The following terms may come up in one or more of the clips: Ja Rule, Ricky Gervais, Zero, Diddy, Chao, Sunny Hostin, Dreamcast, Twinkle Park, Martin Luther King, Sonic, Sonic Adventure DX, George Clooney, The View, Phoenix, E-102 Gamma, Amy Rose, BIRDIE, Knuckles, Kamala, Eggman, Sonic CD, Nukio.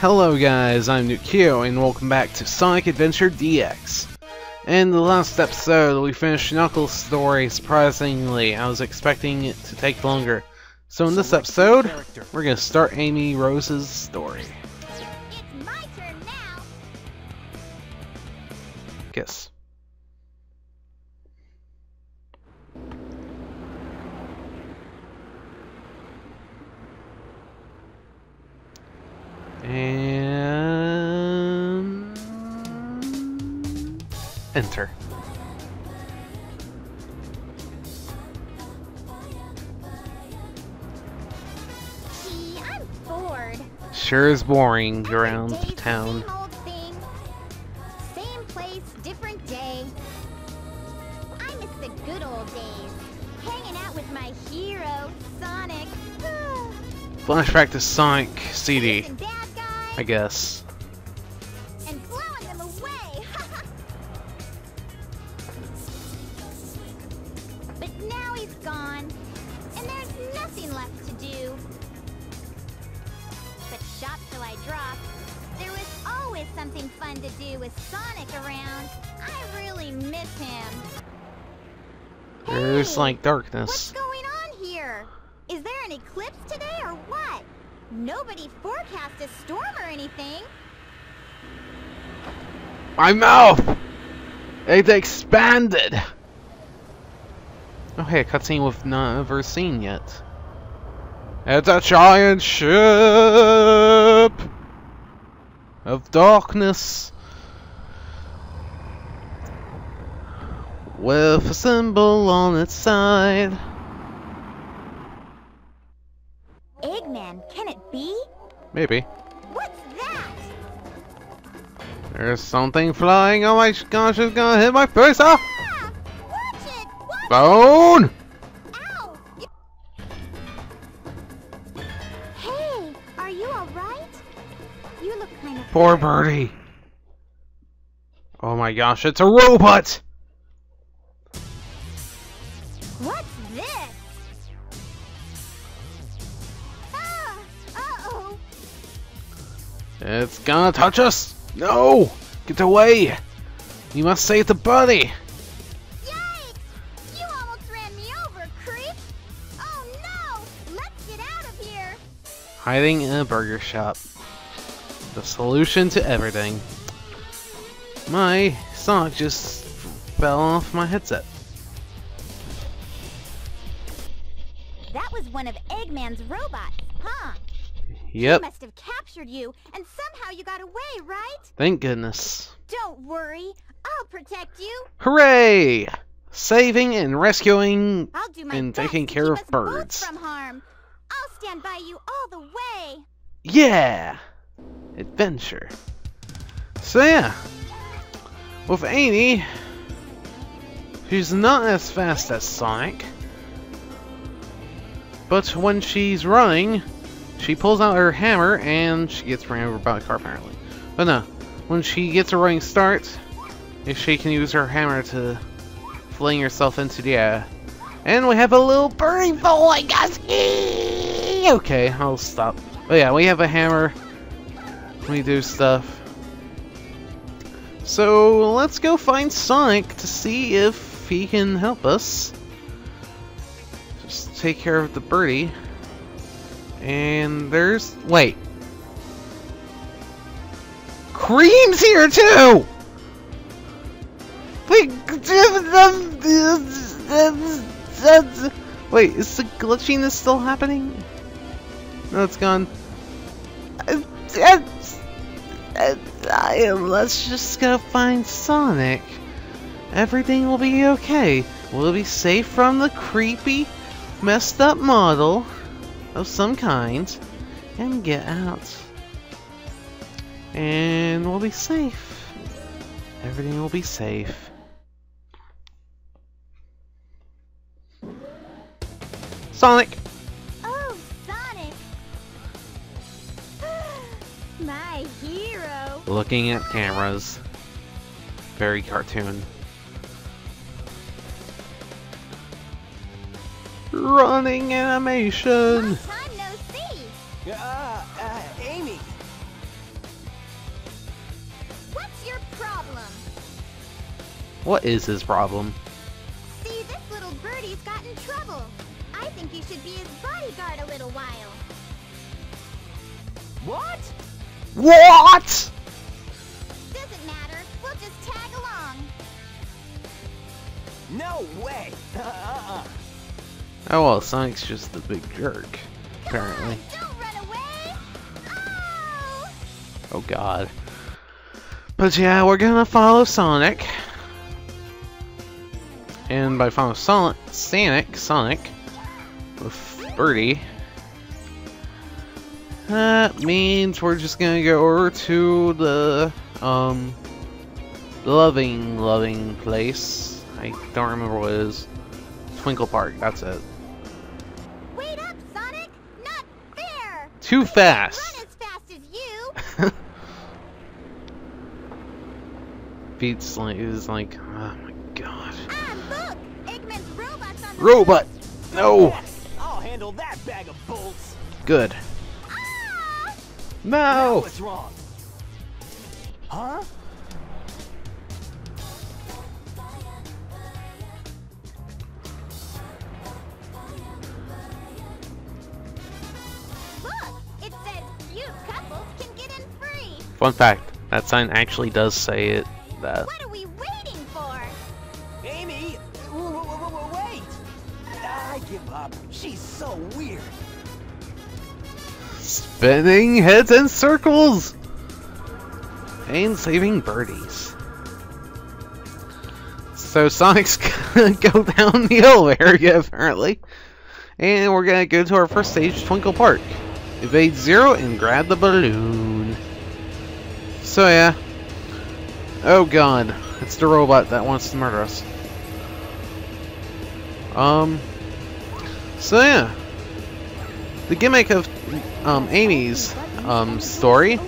Hello guys, I'm Nukio, and welcome back to Sonic Adventure DX. In the last episode, we finished Knuckles' story. Surprisingly, I was expecting it to take longer. So in this episode, we're going to start Amy Rose's story. It's my turn now. Kiss. And enter. Gee, I'm bored. Sure is boring around town. Same old thing. Same place, different day. I miss the good old days. Hanging out with my hero, Sonic. Flashback to Sonic CD. I guess. And blowing them away. But now he's gone, and there's nothing left to do. But shop till I drop. There was always something fun to do with Sonic around. I really miss him. There's like darkness. What's going on here? Is there an eclipse today or what? Nobody forecast a storm or anything. My mouth! It expanded! Oh hey, a cutscene we've never seen yet. It's a giant ship of darkness with a symbol on its side. Eggman, can it be? Maybe. What's that? There's something flying. Oh my gosh, it's gonna hit my face. Ah! Ah! Watch it! Watch Bone! Ow! Hey, are you alright? You look kind of. Poor birdie. Oh my gosh, it's a robot! What's this? It's gonna touch us! No! Get away! You must save the buddy! Yikes! You almost ran me over, creep! Oh no! Let's get out of here! Hiding in a burger shop. The solution to everything. My Sonic just fell off my headset. That was one of Eggman's robots, huh? Yep. He must have captured you, and somehow you got away, right? Thank goodness. Don't worry, I'll protect you. Hooray! Saving and rescuing and taking care of birds. From harm. I'll stand by you all the way. Yeah, adventure. So yeah, with Amy, she's not as fast as Sonic, but when she's running. She pulls out her hammer and she gets ran over by a car apparently. But no, when she gets a running start, she can use her hammer to fling herself into the air. And we have a little birdie falling us. Okay, I'll stop. But yeah, we have a hammer. We do stuff. So let's go find Sonic to see if he can help us. Just take care of the birdie. And there's... wait. Cream's here too! Wait, is the glitchiness still happening? No, it's gone. Let's just go find Sonic. Everything will be okay. We'll be safe from the creepy, messed up model. Of some kind, and get out, and we'll be safe. Everything will be safe. Sonic! Oh, Sonic! My hero! Looking at cameras. Very cartoon. Running animation. Long time no see. Amy. What is his problem? See, this little birdie's got in trouble. I think you should be his bodyguard a little while. What? What? Doesn't matter. We'll just tag along. No way. Oh well, Sonic's just the big jerk, apparently. Come on, don't run away. Oh! Oh god. But yeah, we're gonna follow Sonic. And by following Sonic with Birdie, that means we're just gonna go over to the loving place. I don't remember what it is. Twinkle Park, that's it. Wait up, Sonic! Not fair! Too fast! Run as fast as you! Beats like is like, oh my god. Ah, look! Eggman's robot's on the robot! No! I'll handle that bag of bolts. Good. Ah! No! Now what's wrong? Huh? Fun fact, that sign actually does say it. That. What are we waiting for? Amy, wait! I give up. She's so weird. Spinning heads in circles and saving birdies. So Sonic's gonna go down the hill area apparently, and we're gonna go to our first stage, Twinkle Park. Evade Zero and grab the balloon. So yeah. Oh god, it's the robot that wants to murder us. So yeah, the gimmick of Amy's story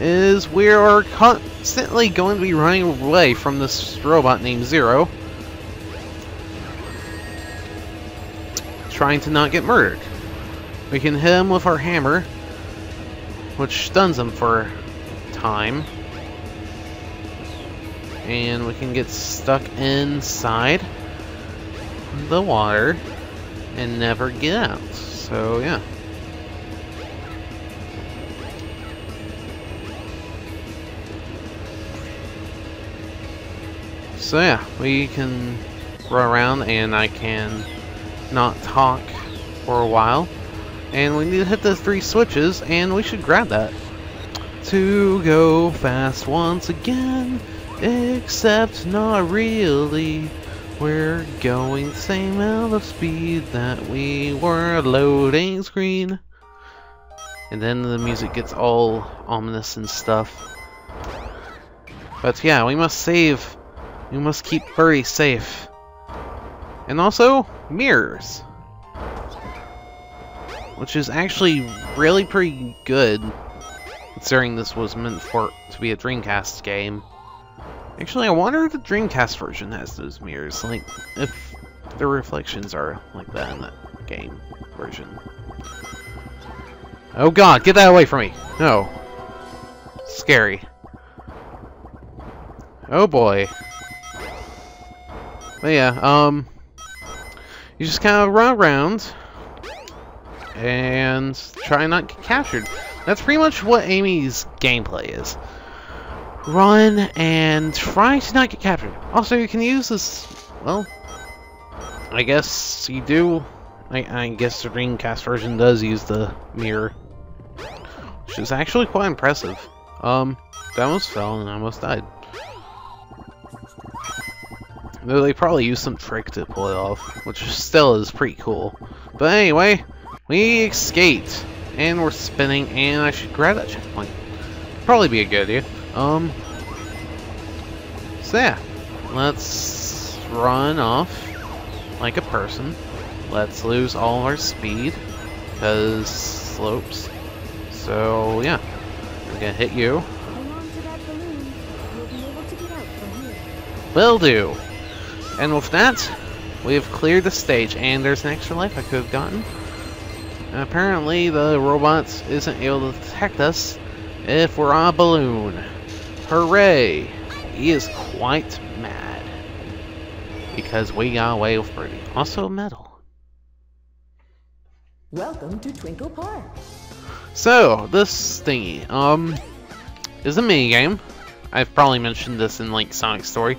is we are constantly going to be running away from this robot named Zero, trying to not get murdered. We can hit him with our hammer, which stuns him for time, and we can get stuck inside the water and never get out. So yeah, we can run around, and I can not talk for a while, and we need to hit those three switches, and we should grab that to go fast once again, except not really. We're going the same amount of speed that we were loading screen. And then the music gets all ominous and stuff. But yeah, we must save. We must keep Birdie safe. And also, mirrors. Which is actually really pretty good, considering this was meant to be a Dreamcast game. Actually, I wonder if the Dreamcast version has those mirrors, like, if the reflections are like that in that game version. Oh god, get that away from me! No. Scary. Oh boy. But yeah, you just kind of run around and try not to get captured. That's pretty much what Amy's gameplay is. Run and try to not get captured. Also, you can use this, well, I guess you do. I guess the Dreamcast version does use the mirror, which is actually quite impressive. That almost fell and I almost died. Though they probably used some trick to pull it off, which still is pretty cool. But anyway, we escaped. And we're spinning, and I should grab that checkpoint. Probably be a good idea. So yeah, let's run off like a person. Let's lose all our speed, because slopes. So yeah, I'm gonna hit you. Hang on to that balloon. We'll be able to get out from here. Will do. And with that, we have cleared the stage, and there's an extra life I could have gotten. Apparently, the robot isn't able to detect us if we're on a balloon. Hooray! He is quite mad. because we got away with Birdie. Also a medal. Welcome to Twinkle Park. So, this thingy, is a minigame. I've probably mentioned this in, like, Sonic Story.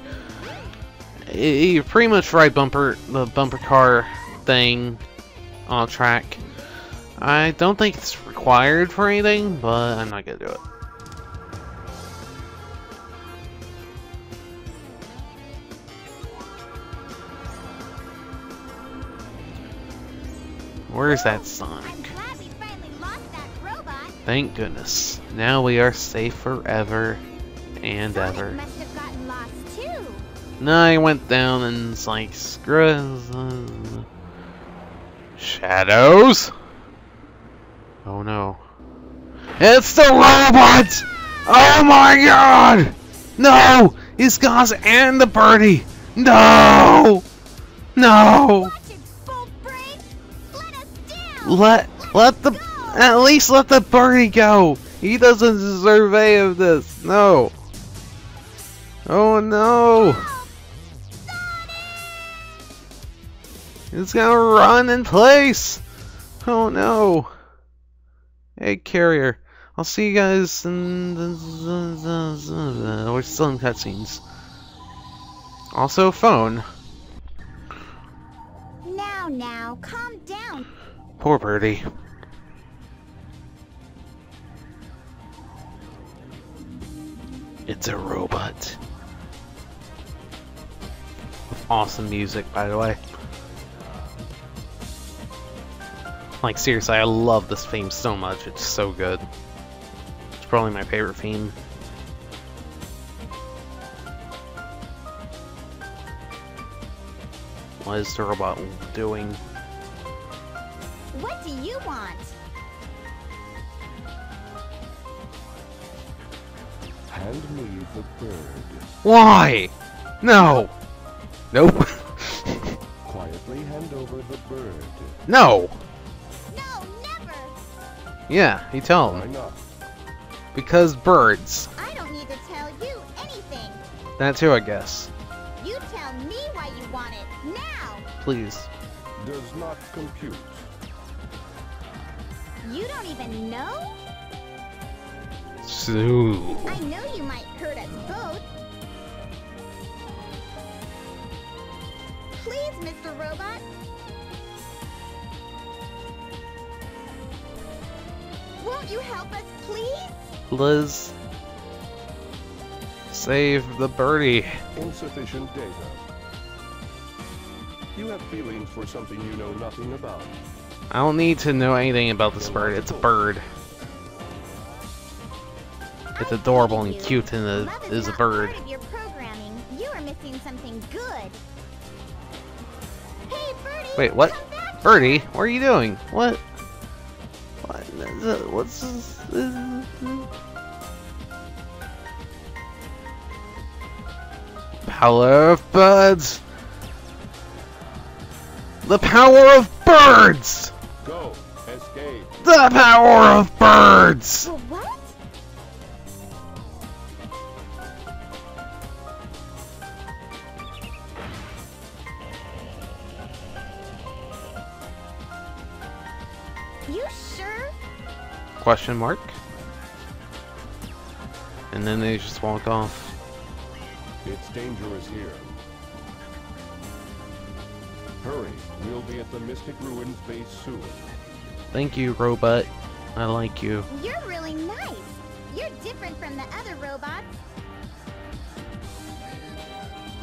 You pretty much ride the bumper car thing on a track. I don't think it's required for anything, but I'm not gonna do it. Where's that Sonic? I'm glad we finally lost that robot. Thank goodness. Now we are safe forever and Sonic ever. Must have gotten lost too. No, I went down and it's like, screw it. Shadows? Oh no. It's the robot! Oh my god! No! It's Gauze and the birdie! No! No! At least let the birdie go. He doesn't deserve any of this. No. Oh no. It's gonna run in place. Oh no. Egg carrier. I'll see you guys in the... We're still in cutscenes. Also, phone. Now, calm down. Poor birdie. It's a robot. With awesome music, by the way. Like, seriously, I love this theme so much. It's so good. It's probably my favorite theme. What is the robot doing? What do you want? Hand me the bird. Why? No. Nope. Quietly hand over the bird. No. No, never. Yeah, you tell him. Why not? Because birds. I don't need to tell you anything. That too, I guess. You tell me why you want it now. Please. Does not compute. You don't even know? So... I know you might hurt us both. Please, Mr. Robot. Won't you help us, please? Liz. Save the birdie. Insufficient data. You have feelings for something you know nothing about. I don't need to know anything about this bird. It's a bird. It's adorable and cute, and it is a bird. Wait, what? Birdie, what are you doing? What? What's this? Power of birds. The power of birds. Go, escape. The power of birds! What? You sure? Question mark. And then they just walk off. It's dangerous here. Hurry, we'll be at the Mystic Ruins base soon. Thank you, robot. I like you. You're really nice. You're different from the other robots.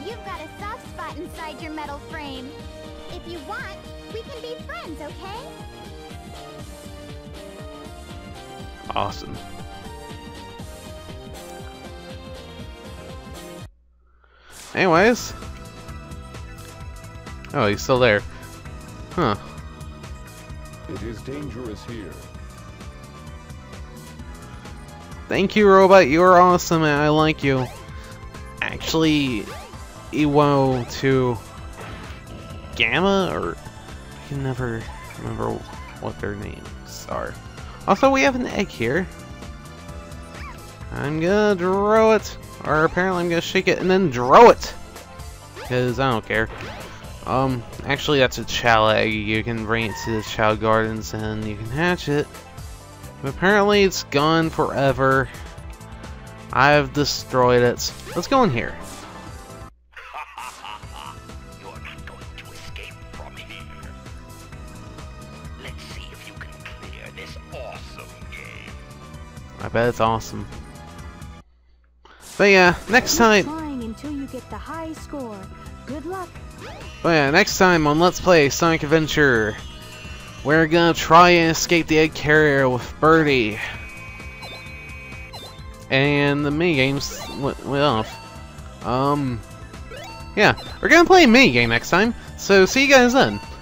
You've got a soft spot inside your metal frame. If you want, we can be friends, okay? Awesome. Anyways. Oh, he's still there. Huh. It is dangerous here. Thank you, robot. You are awesome, and I like you. Actually, E-102 Gamma, or I can never remember what their names are. Also, we have an egg here. I'm gonna draw it, or apparently I'm gonna shake it and then draw it. because I don't care. Actually that's a Chao egg. You can bring it to the Chao Gardens and you can hatch it. But apparently it's gone forever. I've destroyed it. Let's go in here. You're not going to escape from here. Let's see if you can clear this awesome game. I bet it's awesome. But yeah, next time. Until you get the high score. Good luck. But yeah, next time on Let's Play Sonic Adventure, we're gonna try and escape the egg carrier with Birdie. And the minigames went off. Yeah, we're gonna play a minigame next time, so see you guys then.